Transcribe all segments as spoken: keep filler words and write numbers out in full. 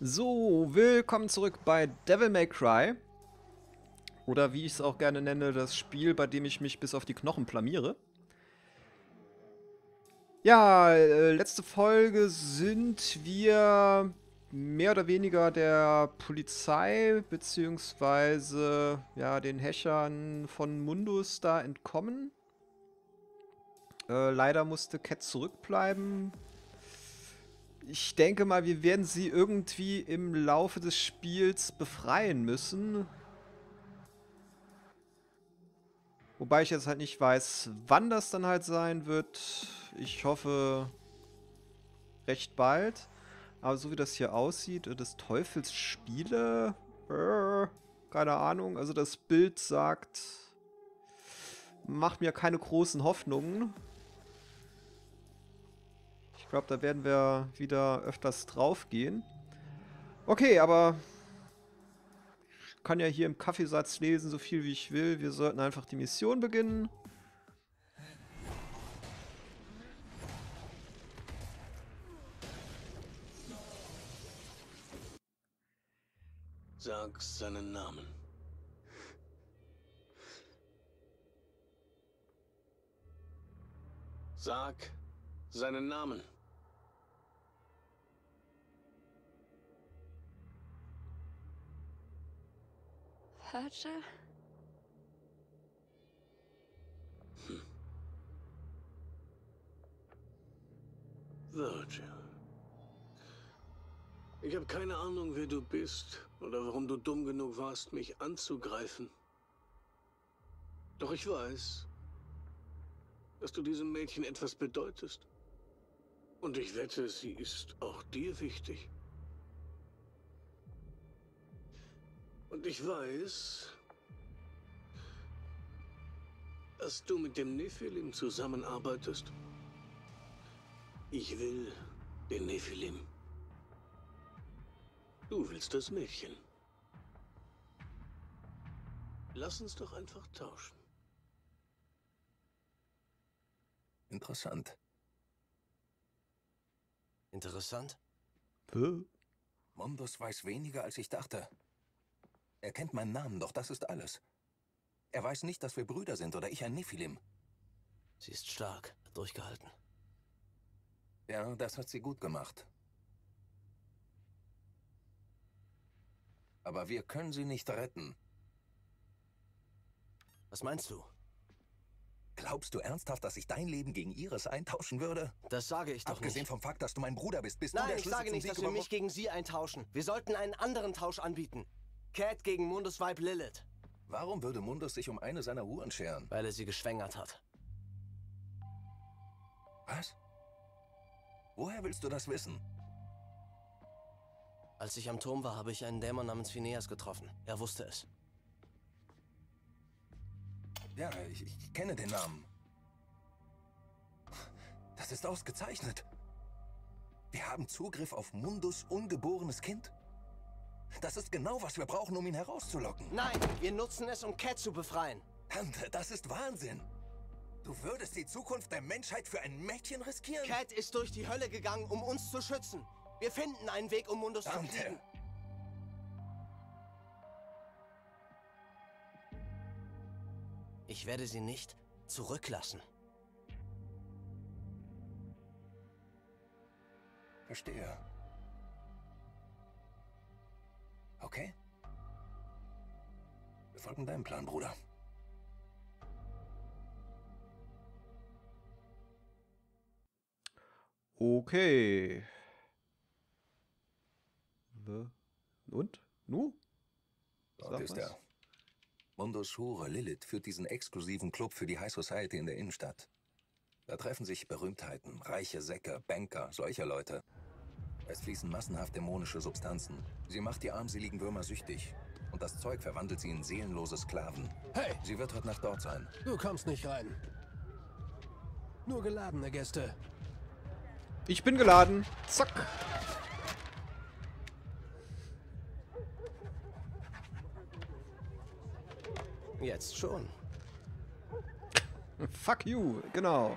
So, willkommen zurück bei Devil May Cry. Oder wie ich es auch gerne nenne, das Spiel, bei dem ich mich bis auf die Knochen blamiere. Ja, äh, letzte Folge sind wir mehr oder weniger der Polizei beziehungsweise ja, den Häschern von Mundus da entkommen. Äh, leider musste Kat zurückbleiben. Ich denke mal, wir werden sie irgendwie im Laufe des Spiels befreien müssen. Wobei ich jetzt halt nicht weiß, wann das dann halt sein wird. Ich hoffe, recht bald. Aber so wie das hier aussieht, des Teufels Spiele, äh, keine Ahnung. Also das Bild sagt, macht mir keine großen Hoffnungen. Ich glaube, da werden wir wieder öfters drauf gehen. Okay, aber ich kann ja hier im Kaffeesatz lesen, so viel wie ich will. Wir sollten einfach die Mission beginnen. Sag seinen Namen. Sag seinen Namen. Vergil? Hm. Vergil. Ich habe keine Ahnung, wer du bist oder warum du dumm genug warst, mich anzugreifen. Doch ich weiß, dass du diesem Mädchen etwas bedeutest. Und ich wette, sie ist auch dir wichtig. Und ich weiß, dass du mit dem Nephilim zusammenarbeitest. Ich will den Nephilim. Du willst das Mädchen. Lass uns doch einfach tauschen. Interessant. Interessant? Hä? Mundus weiß weniger, als ich dachte. Er kennt meinen Namen, doch das ist alles. Er weiß nicht, dass wir Brüder sind oder ich ein Nephilim. Sie ist stark, hat durchgehalten. Ja, das hat sie gut gemacht. Aber wir können sie nicht retten. Was meinst du? Glaubst du ernsthaft, dass ich dein Leben gegen ihres eintauschen würde? Das sage ich doch nicht. Abgesehen vom Fakt, dass du mein Bruder bist, bist du der Schlüssel zum Sieg. Nein, ich sage nicht, dass wir mich gegen sie eintauschen. Wir sollten einen anderen Tausch anbieten. Kat gegen Mundus Weib Lilith. Warum würde Mundus sich um eine seiner Uhren scheren? Weil er sie geschwängert hat. Was? Woher willst du das wissen? Als ich am Turm war, habe ich einen Dämon namens Phineas getroffen. Er wusste es. Ja, ich, ich kenne den Namen. Das ist ausgezeichnet. Wir haben Zugriff auf Mundus' ungeborenes Kind. Das ist genau, was wir brauchen, um ihn herauszulocken. Nein, wir nutzen es, um Kat zu befreien. Dante, das ist Wahnsinn. Du würdest die Zukunft der Menschheit für ein Mädchen riskieren? Kat ist durch die Hölle gegangen, um uns zu schützen. Wir finden einen Weg, um Mundus Dante. zu kriegen. Ich werde sie nicht zurücklassen. Verstehe. Okay. Wir folgen deinem Plan, Bruder. Okay. Und? Nu? Dort ist er. Mundus Hure Lilith führt diesen exklusiven Club für die High Society in der Innenstadt. Da treffen sich Berühmtheiten, reiche Säcke, Banker, solcher Leute. Es fließen massenhaft dämonische Substanzen. Sie macht die armseligen Würmer süchtig. Und das Zeug verwandelt sie in seelenlose Sklaven. Hey! Sie wird heute Nacht dort sein. Du kommst nicht rein. Nur geladene Gäste. Ich bin geladen. Zack! Jetzt schon. Fuck you, genau.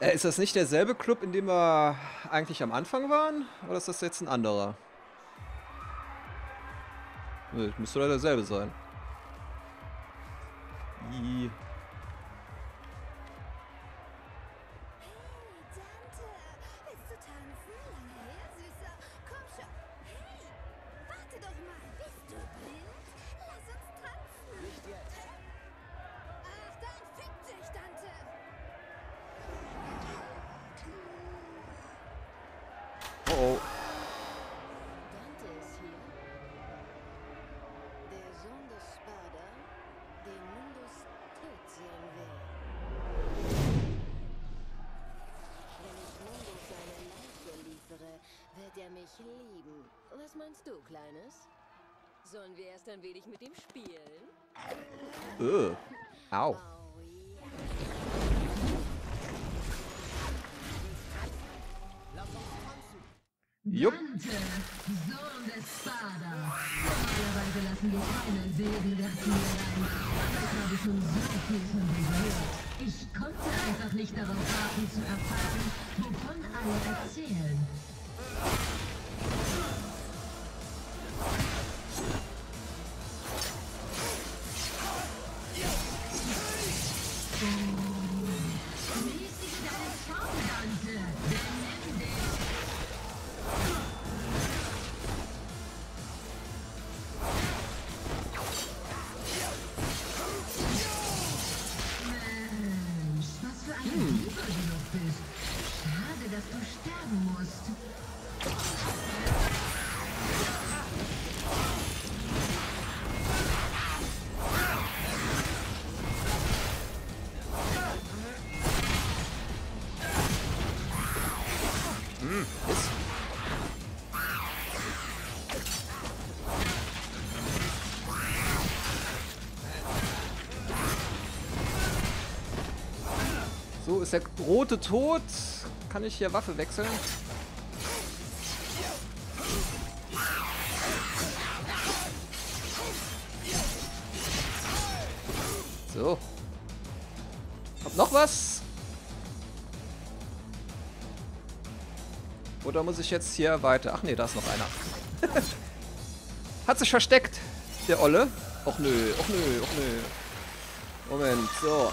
Äh, ist das nicht derselbe Club, in dem wir eigentlich am Anfang waren? Oder ist das jetzt ein anderer? Nö, müsste leider derselbe sein. I. Dann will ich mit ihm spielen. Äh. Au. Jupp. Dante, Sohn des Sparda. Normalerweise lassen wir keinen Segen der Tiere ein. Das habe ich schon so viel von dir gehört. Ich konnte einfach nicht darauf warten, zu erfahren, wovon alle erzählen. So, ist der Rote tot? Kann ich hier Waffe wechseln? So. Hab noch was? Oder muss ich jetzt hier weiter? Ach nee, da ist noch einer. Hat sich versteckt, der Olle. Och nö, och nö, och nö. Moment, so.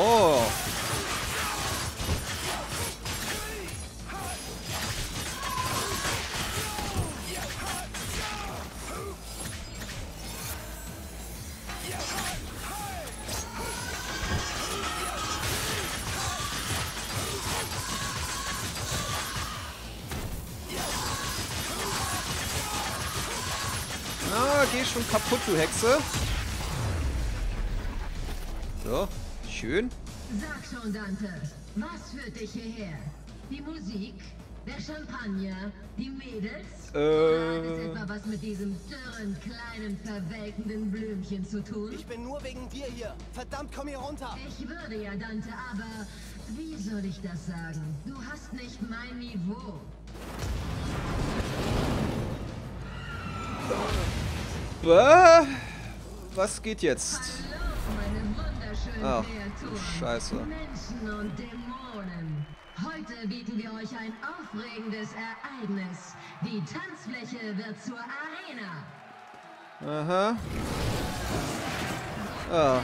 Oh. Na, geh schon kaputt, du Hexe. So. Schön. Sag schon, Dante, was führt dich hierher? Die Musik, der Champagner, die Mädels? Äh. Hat es etwa was mit diesem dürren, kleinen, verwelkenden Blümchen zu tun? Ich bin nur wegen dir hier. Verdammt, komm hier runter. Ich würde ja, Dante, aber wie soll ich das sagen? Du hast nicht mein Niveau. Bah, was geht jetzt? Hallo. Ach, Scheiße. Menschen und Dämonen. Heute bieten wir euch ein aufregendes Ereignis. Die Tanzfläche wird zur Arena. Aha. Ah.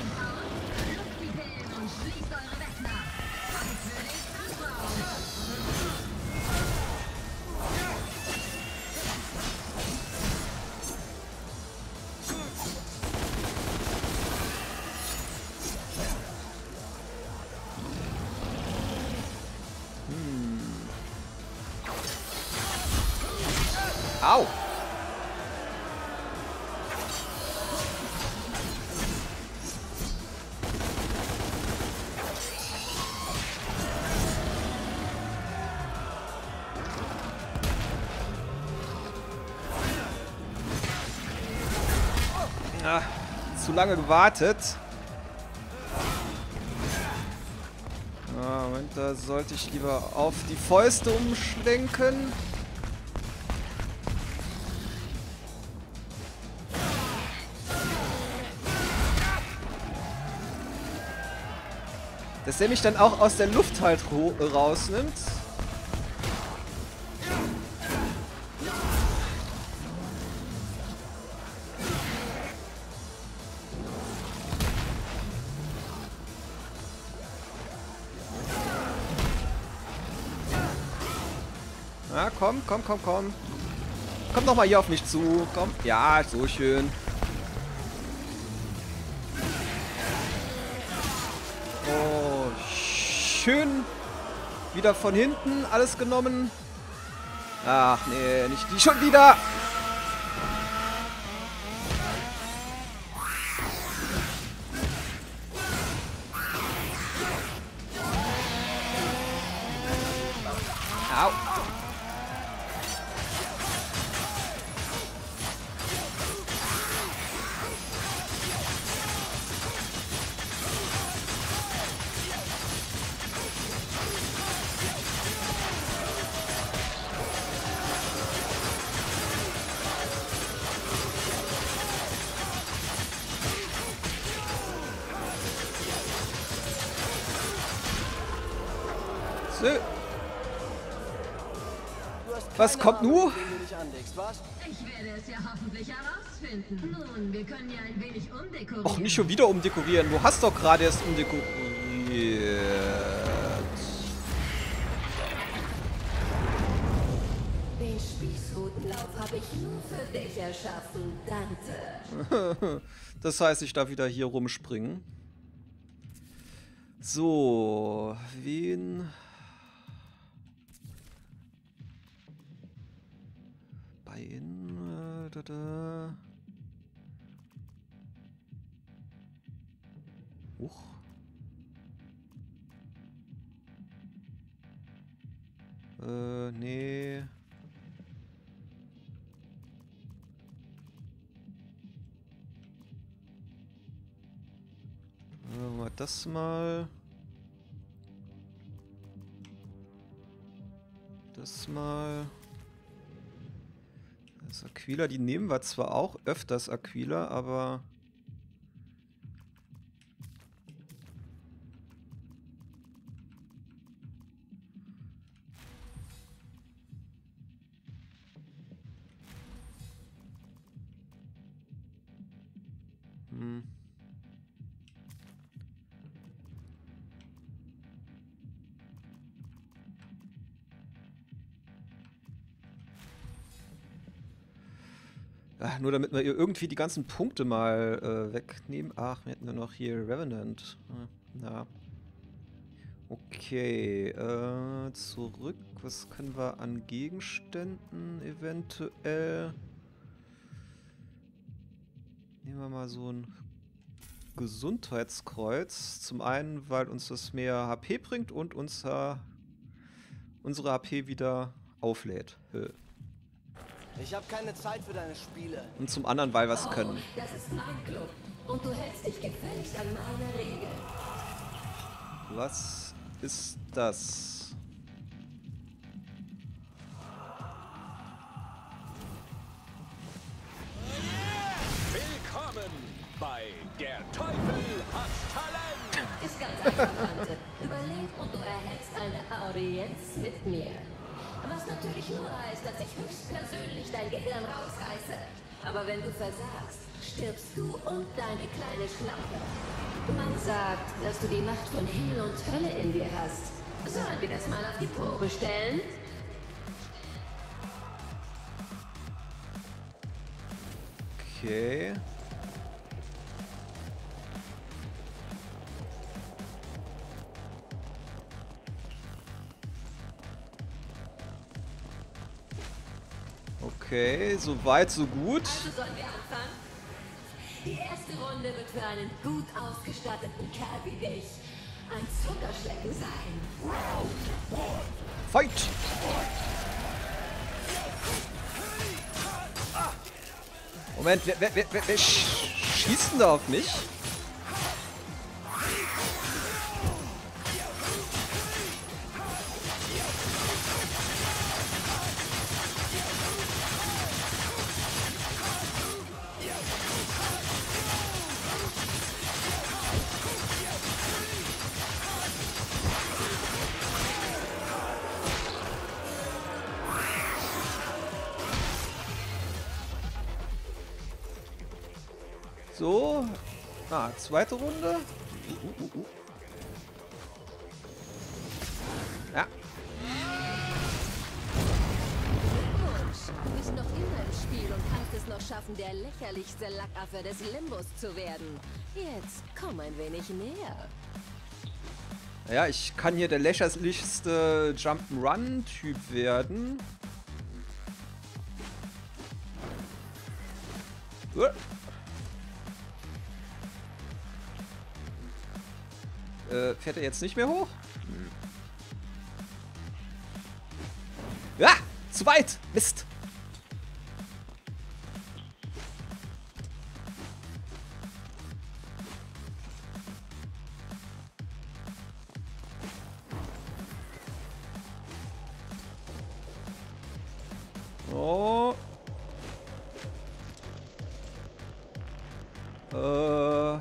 Au! Ah, zu lange gewartet. Ah, Moment, da sollte ich lieber auf die Fäuste umschwenken. Dass der mich dann auch aus der Luft halt rausnimmt. Na komm, komm, komm, komm. Komm nochmal hier auf mich zu. Komm. Ja, so schön. Schön wieder von hinten alles genommen. Ach nee, nicht die schon wieder. Au. Was kommt nun? Och, nicht schon wieder umdekorieren. Du hast doch gerade erst umdekoriert. Den Spießrutenlauf habe ich nur für dich erschaffen, Dante. Das heißt, ich darf wieder hier rumspringen. So, wen... In, äh, da, da. Huch. Äh, nee. Äh, mal das mal. Das mal. Das Aquila, die nehmen wir zwar auch öfters, Aquila, aber... Hm. Nur damit wir irgendwie die ganzen Punkte mal äh, wegnehmen. Ach, wir hätten ja noch hier Revenant. Na. Okay, äh, zurück. Was können wir an Gegenständen eventuell? Nehmen wir mal so ein Gesundheitskreuz. Zum einen, weil uns das mehr H P bringt und unser, unsere H P wieder auflädt. Höh. Ich habe keine Zeit für deine Spiele. Und zum anderen, weil wir es können. Oh, das ist mein Club. Und du hältst dich gefälligst an meine Regeln. Was ist das? Willkommen bei Der Teufel hat Talent. Ist ganz einfach, Tante. Überleg und du erhältst eine Audienz mit mir. Was natürlich nur heißt, dass ich höchstpersönlich dein Gehirn rausreiße. Aber wenn du versagst, stirbst du und deine kleine Schlampe. Man sagt, dass du die Macht von Himmel und Hölle in dir hast. Sollen wir das mal auf die Probe stellen? Okay. Okay, so weit, so gut. Also sollen wir anfangen? Die erste Runde wird für einen gut ausgestatteten Kerl wie dich ein Zuckerschlecken sein. Fight! Moment, wer, wer, wer, wer, wer schießt denn da auf mich? So, ah, zweite Runde. Ja. Du bist noch immer im Spiel und kannst es noch schaffen, der lächerlichste Lackaffe des Limbus zu werden. Jetzt komm ein wenig näher. Ja, ich kann hier der lächerlichste Jump'n'Run-Typ werden. Uh. Äh, fährt er jetzt nicht mehr hoch? Hm. Ja, zu weit! Mist! Oh. Äh. Uh.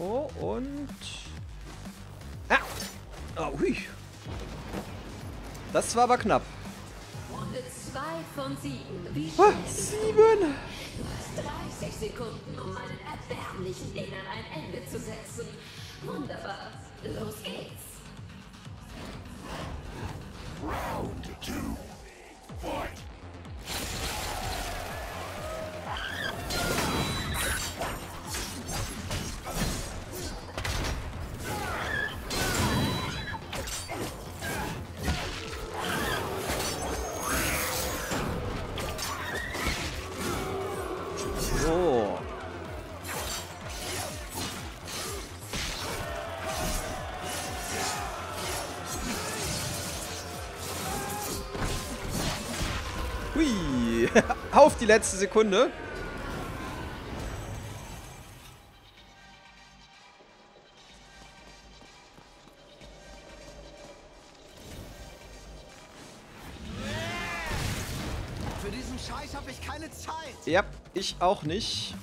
Oh, und... Ah! Oh, hui! Das war aber knapp. zwei von sieben. Ah, sieben! Du hast dreißig Sekunden, um meinen erbärmlichen Lehnern ein Ende zu setzen. Wunderbar. Los geht's. Round zwei. Fight! Hui! Auf die letzte Sekunde! Für diesen Scheiß habe ich keine Zeit! Ja, ich auch nicht.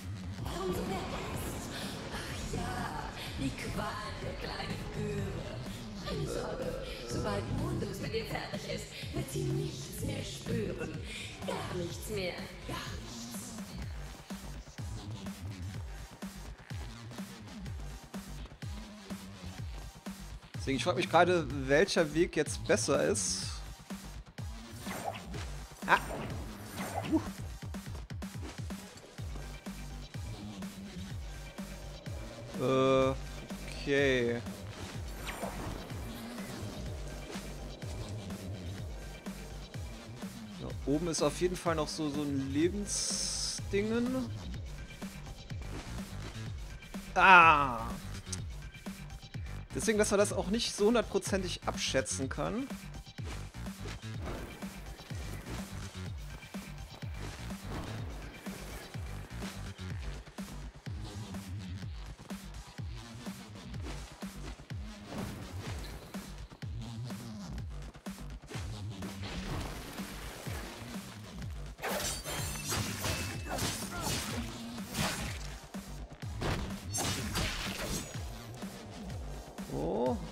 Komm weg! Ach ja, die Qual der kleinen Göre. Keine Sorge, sobald Mundus mit dir fertig ist, wird sie nichts mehr spüren. Gar nichts mehr. Gar nichts. Deswegen, ich frage mich gerade, welcher Weg jetzt besser ist. Ah. Uh. Äh, okay. Oben ist auf jeden Fall noch so, so ein Lebensdingen. Ah! Deswegen, dass man das auch nicht so hundertprozentig abschätzen kann.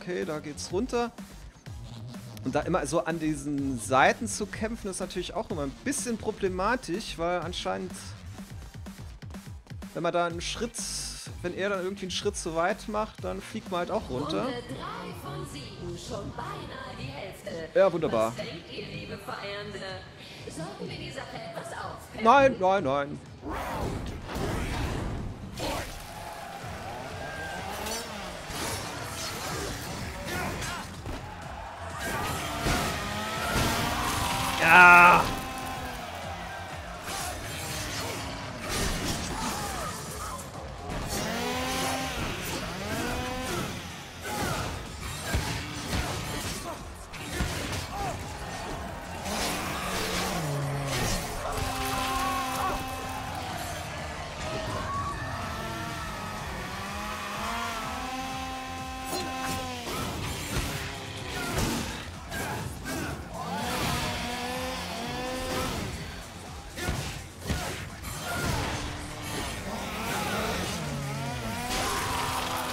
Okay, da geht's runter. Und da immer so an diesen Seiten zu kämpfen, ist natürlich auch immer ein bisschen problematisch, weil anscheinend, wenn man da einen Schritt, wenn er dann irgendwie einen Schritt zu weit macht, dann fliegt man halt auch runter. Runde drei von sieben, schon beinahe die Hälfte. Ja, wunderbar. Was denkt ihr, liebe Feierende? Sollten wir die Sache etwas aufhellen? Nein, nein, nein. Ja!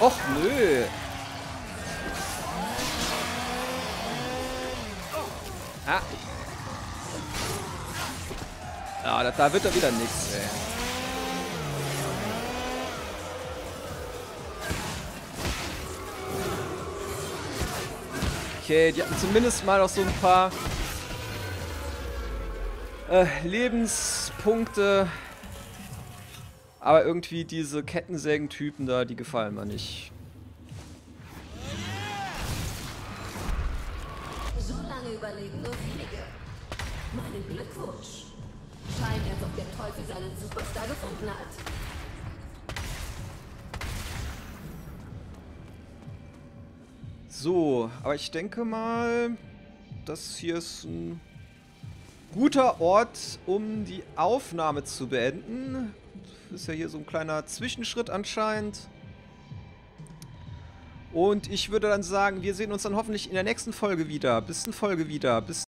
Och, nö. Ah. Ah, da, da wird doch wieder nichts, ey. Okay, die hatten zumindest mal noch so ein paar äh, Lebenspunkte. Aber irgendwie diese Kettensägen-Typen da, die gefallen mir nicht. So lange überleben nur wenige. Meinen Glückwunsch. Scheint, als ob der Teufel seinen Superstar gefunden hat. So, aber ich denke mal, das hier ist ein guter Ort, um die Aufnahme zu beenden. Ist ja hier so ein kleiner Zwischenschritt anscheinend. Und ich würde dann sagen, wir sehen uns dann hoffentlich in der nächsten Folge wieder. Bis in Folge wieder. Bis